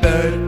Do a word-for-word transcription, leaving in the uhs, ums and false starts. birthday.